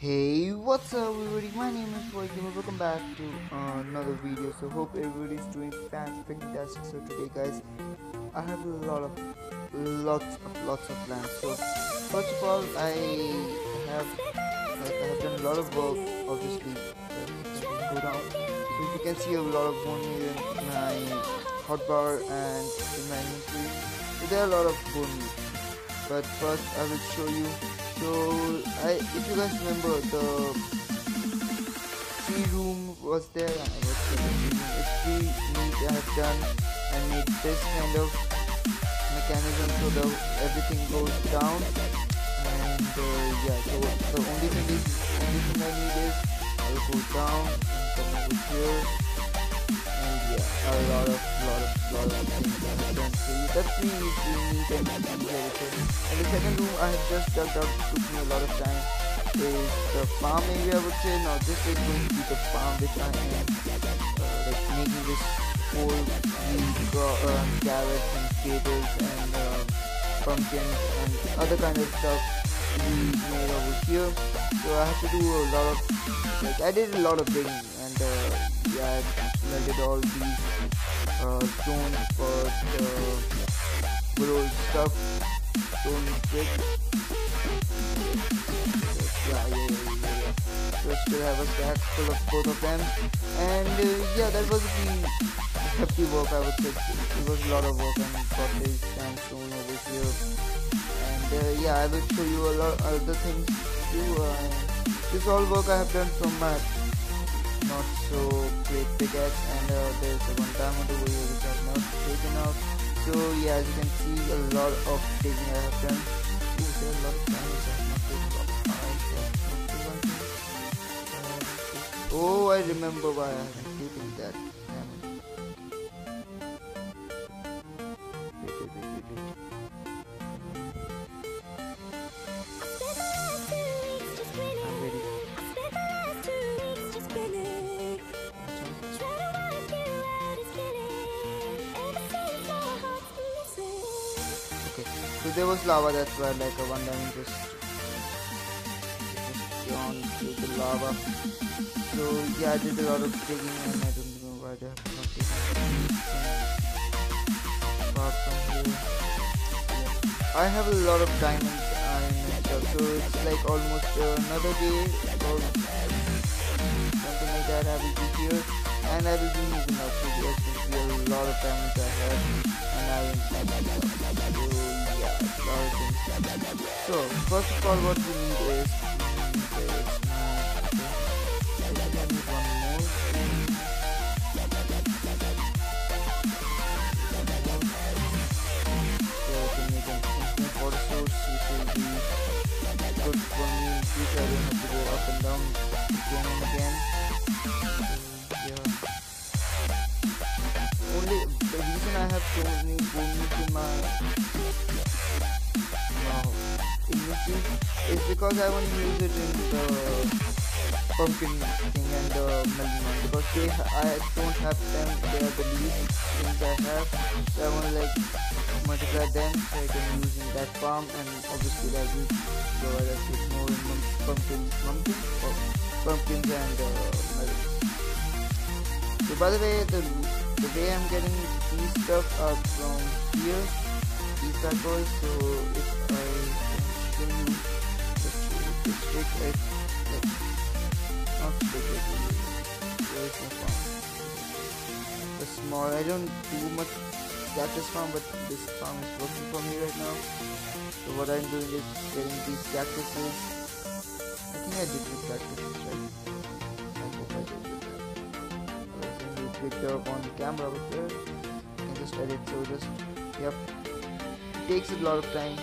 Hey, what's up everybody, my name is Void Gamer. Welcome back to another video. So hope everybody's doing fantastic. So today guys, I have a lots of plans. So first of all, I have done a lot of work, obviously. Go down. So you can see a lot of bone meal in my hotbar and in my inventory. So there are a lot of bone meal. But first I will show you. So, if you guys remember, the tree room was there. It's tree meat I have done. I made this kind of mechanism so that everything goes down. And yeah, so the only thing I need is I'll go down and come over here. And yeah, a lot of things I have done. So that's the tree meat and everything. The second room I have just dug up, took me a lot of time, is the farm area, I would say. Now this is going to be the farm which I am like making this whole carrots and potatoes and pumpkins and other kind of stuff we made over here. So I have to do a lot of, like, I did a lot of digging and yeah, I melted all these stones for the good old stuff. So I still have a stack full of both of them, and yeah, that was the hefty work, I would say. It was a lot of work, and got this sandstone over here, and yeah, I will show you a lot of other things too. This all work I have done from my not so great pickaxe, and there's a one diamond over here which I have not taken out. So yeah, as you can see, a lot of digging I have done. Ooh, there are a lot of diamonds I have not taken out. Oh, I remember why I haven't taken that diamond. Wait. I'm ready. So there was lava, that's why like a one diamond just gone through the lava. So yeah, I did a lot of digging and I don't know why I have not taken apart from here. Yeah. I have a lot of diamonds and stuff, so it's like almost another day or something like that. I will be here and I will be moving up to the a lot of diamonds I have, and I will So first of all, what we need is water source, which will be good for me in future. I don't have to go up and down again and again. Yeah. Only the reason I have chosen to my is because I want to use it in the pumpkin thing and the melon, because I don't have them, they are the least things I have, so I want to like multiply them so I can use in that farm, and obviously that will provide us with more pumpkins and melons. So by the way, the way I'm getting these stuff are from here, these bad boys. So if I the small, I don't do much that this farm, but this farm is working for me right now. So what I'm doing is getting these cactuses. I think I did with cactuses, right? I hope I did with that. With the on the camera over there, I can just edit. So just, yep, it takes a lot of time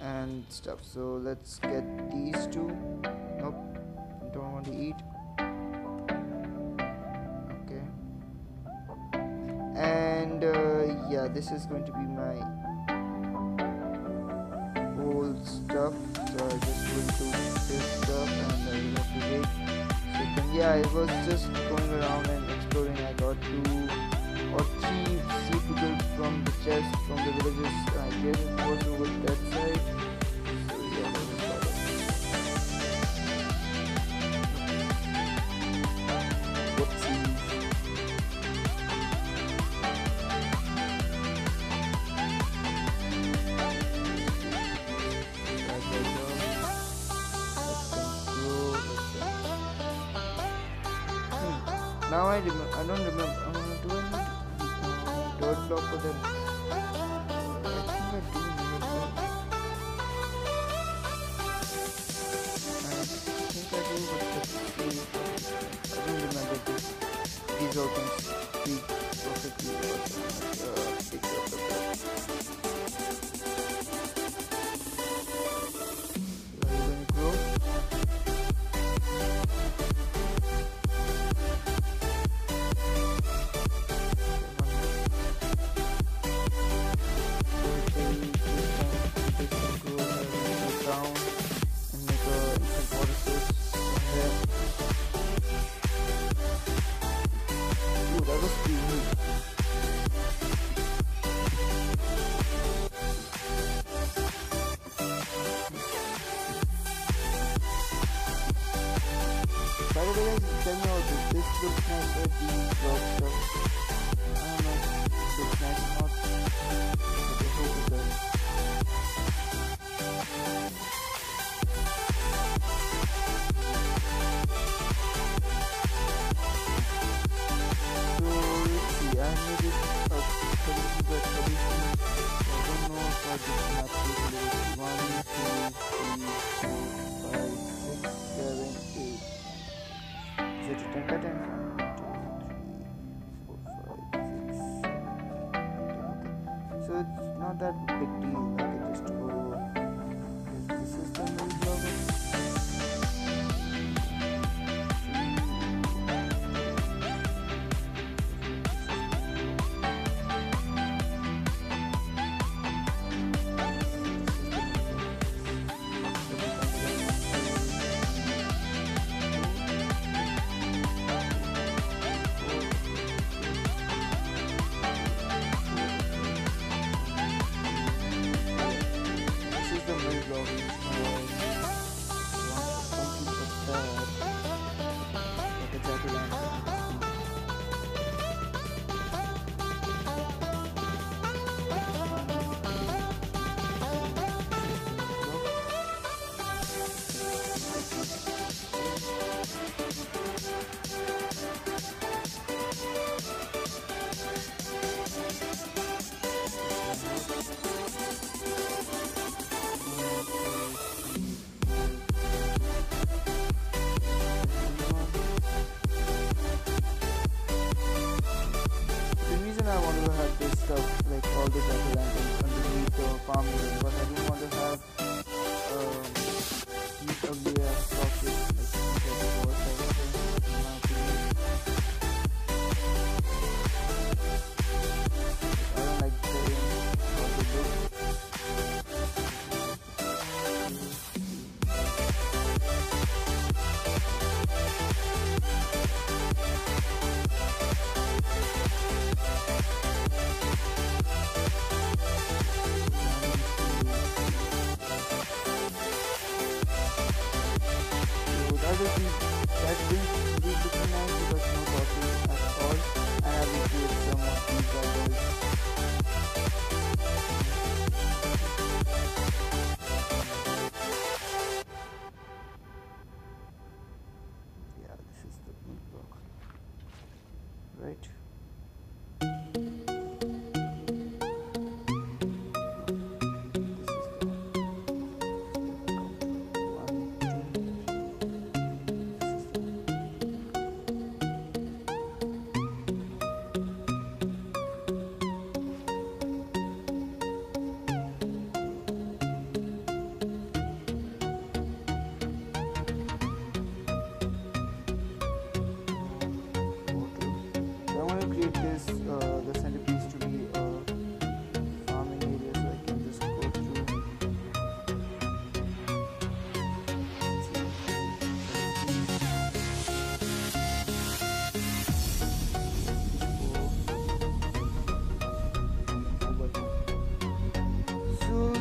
and stuff. So let's get these two. Nope, I don't want to eat. Okay, and yeah, this is going to be my old stuff, so I just will do this stuff and I will have to wait. So then, yeah, I was just going around and exploring. I got 2 or 3 sea pickles from the chest from the villages. I guess it was over that side. So yeah, that was Now I remember. I don't remember. Do I door block for them? I think I do, but I don't remember. These opens speak perfectly.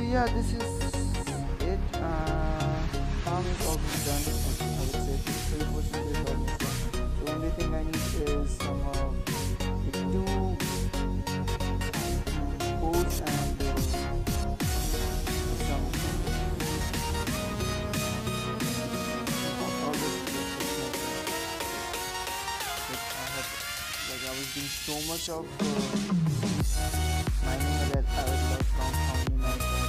Yeah, this is it. Farm is almost done. I would say 50% is almost done. The only thing I need is some two boats and some. All this. much of mining that I would like from only my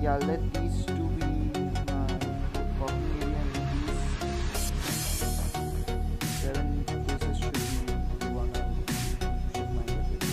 yeah, let these two be my coffee and these 7 pieces should be one of my favorite.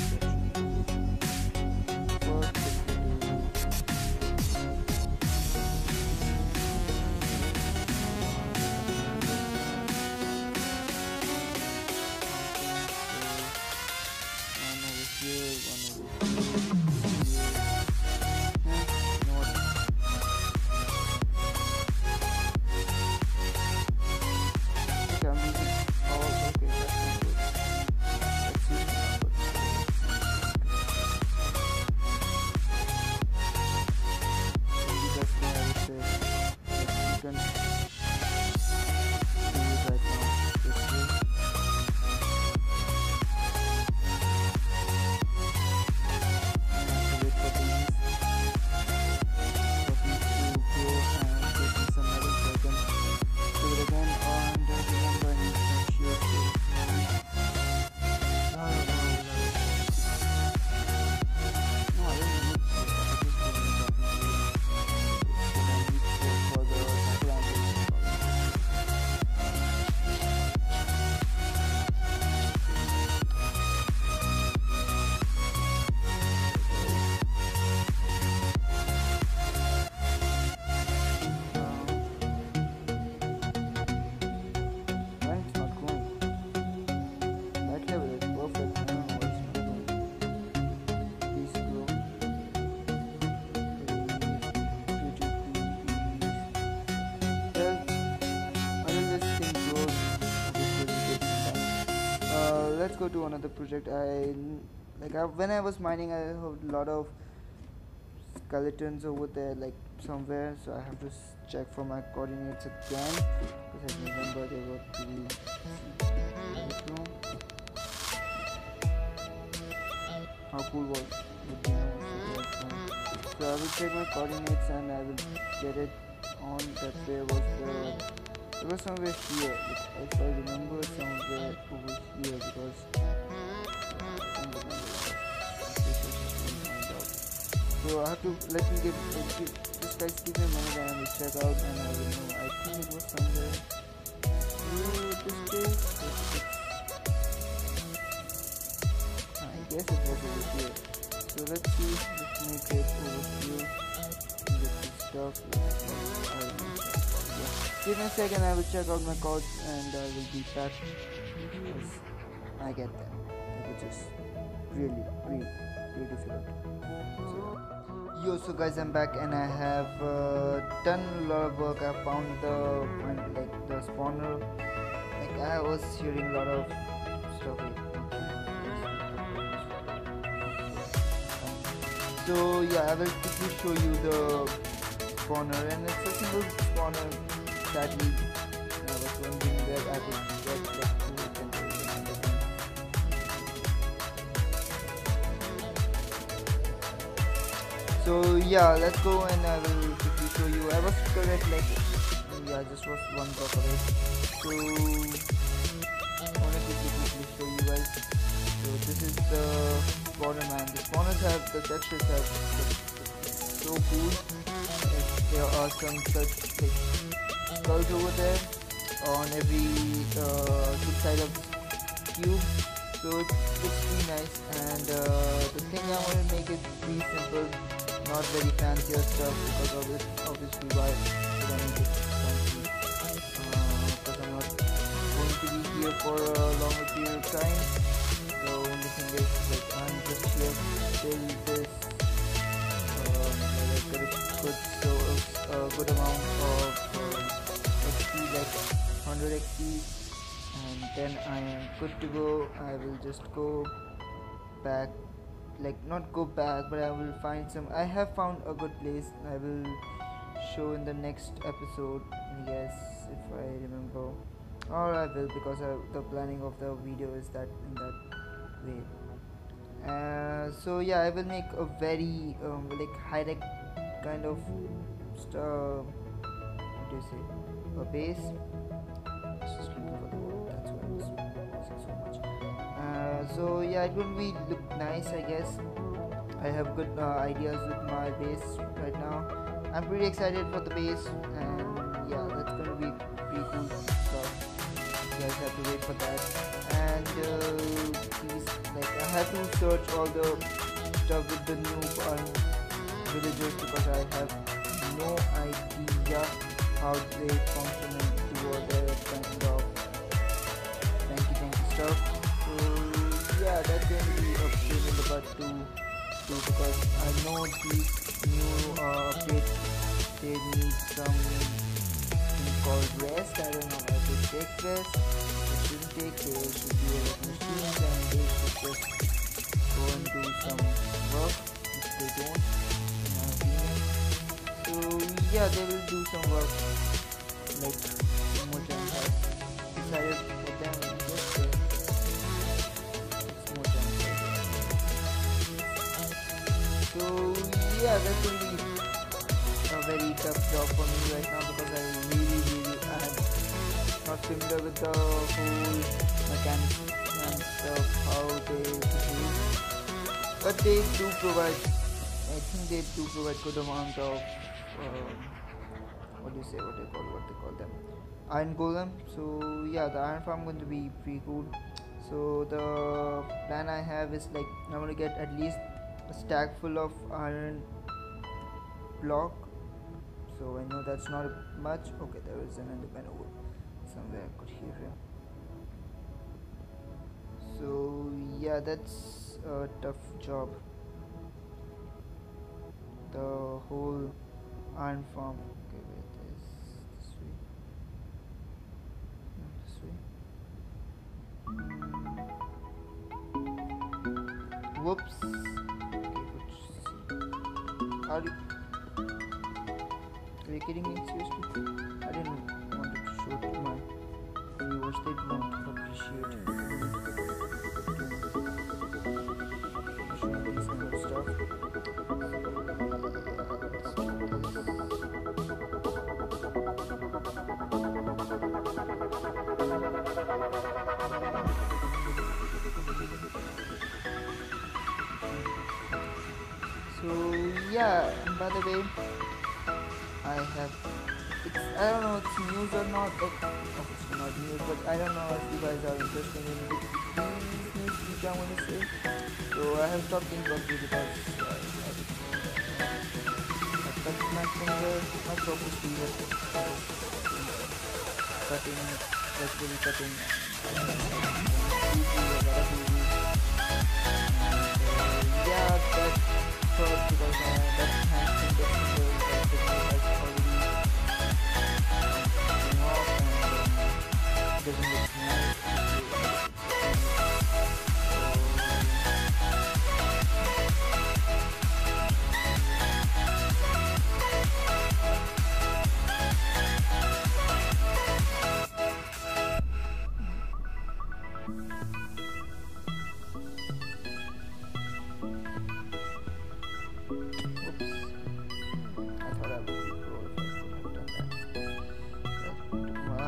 Let's go to another project. When I was mining, I had a lot of skeletons over there, like somewhere. So I have to check for my coordinates again because I remember they were pretty. How cool was it? So I will check my coordinates and I will get it on that there was the. It was somewhere here, if I remember, somewhere over here because so I have to just give me a minute and I will check out and I will know. I think it was somewhere I guess it was over here. So let's see, let's make it over here and get this stuff. Give me a second, I will check out my codes and I will be back as I get them, which is really difficult. So guys, I'm back and I have done a lot of work. I found the spawner. I was hearing a lot of stuff. So yeah, I will quickly show you the spawner, and it's a single spawner. Sadly, I was wondering where I could get that thing. So yeah, let's go and I will quickly show you. I was correct, yeah, I just was one block away. So I want to quickly show you guys. So this is the spawner, man. The spawners have the textures are so cool. there are some such like skulls over there on every side of the cube, so it's pretty nice. And the thing I want to make is pretty simple, not very fancy or stuff, because obviously why would I make it fancy? Because I'm not going to be here for a longer period of time. So the thing is, like, I'm just here till this like a good amount of XP, like 100 XP, and then I am good to go. I will just go back. Like, not go back, but I will find some. I have found a good place. I will show in the next episode, yes, if I remember, or I will, because the planning of the video is that in that way. So yeah, I will make a very like high-tech kind of what do you say, a base. So yeah, it will be look nice, I guess. I have good ideas with my base right now. I'm pretty excited for the base, and yeah, that's gonna be pretty cool stuff. You guys have to wait for that. And please, like, I have to search all the stuff with the new villagers, because I have no idea how they function and do all their kind of tanky stuff. Yeah, that's going to be a pain in the butt to do, because I know these new updates, they need something called rest. I don't know, I should take rest, I shouldn't take, they should be a machines, and they should just go and do some work if they don't, in my opinion. So yeah, they will do some work, like more than that decided for them. So yeah, that's going to be a very tough job for me right now, because I really am not familiar with the whole mechanics and stuff, how they behave. But they do provide, I think they do provide good amount of, what they call them, iron golem. So yeah, the iron farm going to be pretty cool. So the plan I have is, like, I'm going to get at least a stack full of iron block, so I know that's not much. Okay, there is another man over somewhere, I could hear him. So yeah, that's a tough job, the whole iron farm. Okay, wait, this way, whoops. Are you kidding me? Seriously? I didn't want to show to my viewers, they don't appreciate this kind of stuff. So yeah, and by the way, I don't know if it's news or not, but obviously not news, but I don't know if you guys are interested in these news which I want to say. So I have stopped thinking about it, because I cut my finger, my focus finger, cutting, that's really cutting, yeah, that's because that has been different ways that has already off, and doesn't look nice.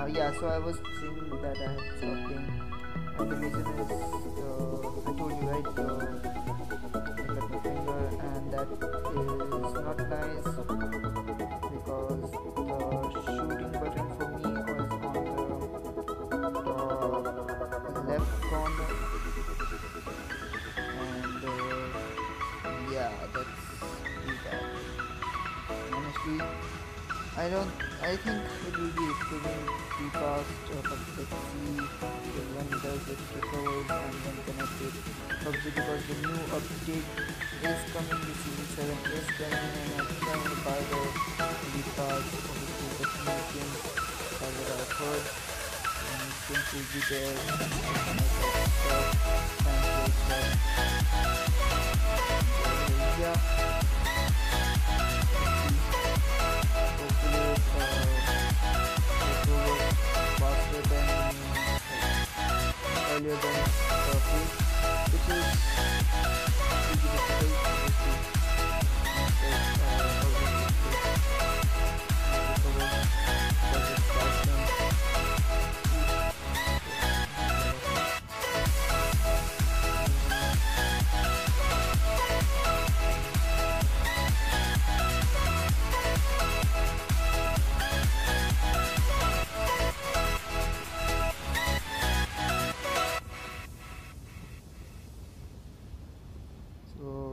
Yeah, so I was saying that I had something, and the reason is, I told you, right, I cut my finger, and that is not nice, because speed. I think it will be extremely fast PUBG because when it does it recovers and then connect it PUBG, because the new update is coming, the season 7 is coming, and I'm trying to buy the parts of the games that I've heard, and things will be there and yeah. Than purple, which is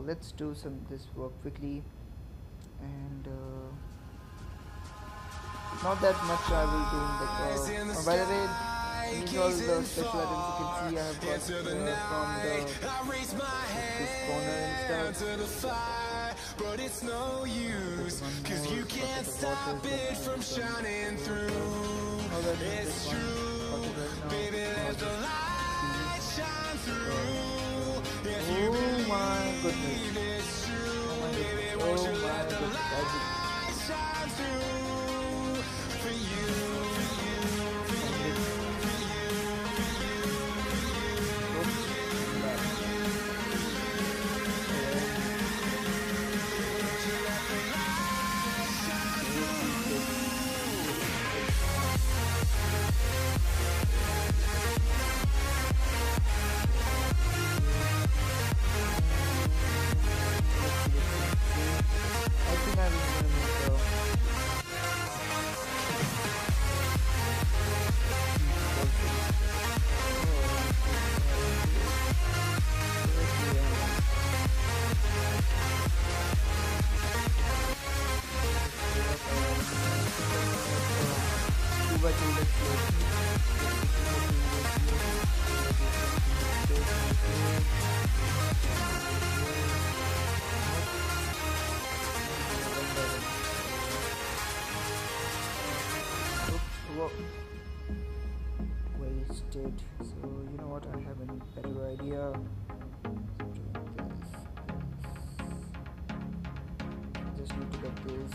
let's do this work quickly, and not that much I will do in the car. By the way, these all the special items you can see I have got from this corner and stuff, but it's no use because you can't stop it from shining through. It's true, baby, let the light shine through. Oh my goodness. Wasted. So you know what? I have a better idea. Just need to get this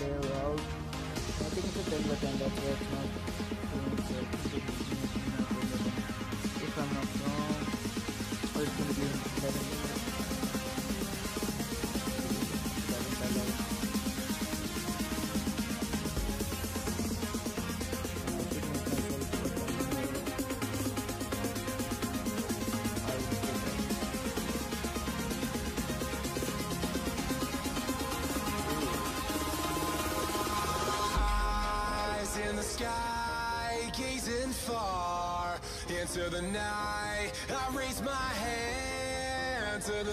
layer out. I think it's a template and that's why it's not if I'm not wrong, or it's gonna be sky, gazing far into the night. I raise my hand to the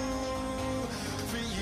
for you?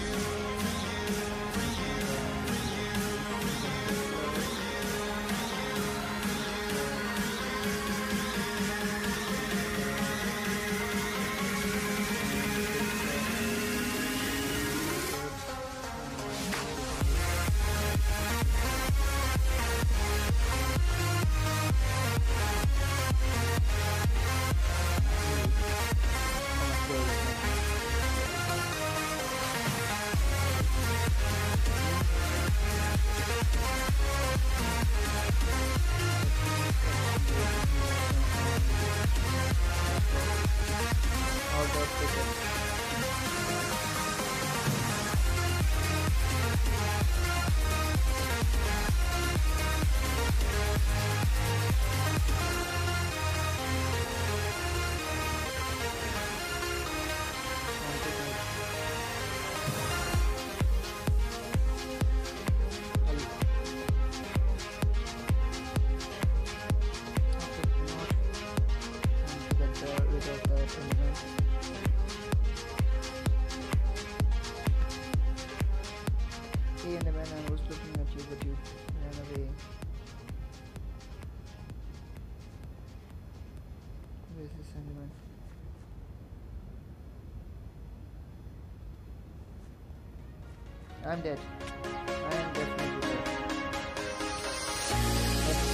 I'm dead. I am definitely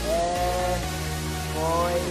dead. Boy.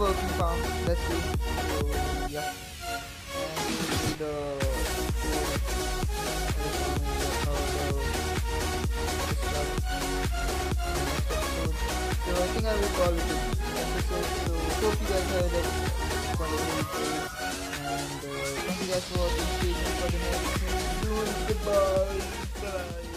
working farm. Let's see. So, yeah. And so I think I will call it an episode. So hope you guys have that content, and thank you guys for watching. See you for the next video. Goodbye. Bye.